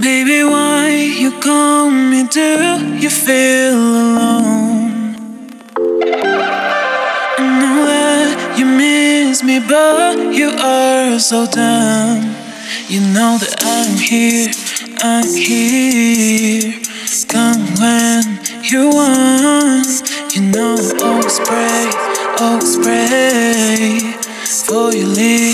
Baby, why you call me? Do you feel alone? I know that you miss me, but you are so dumb. You know that I'm here. Come when you want. You know I'll always pray for your lips.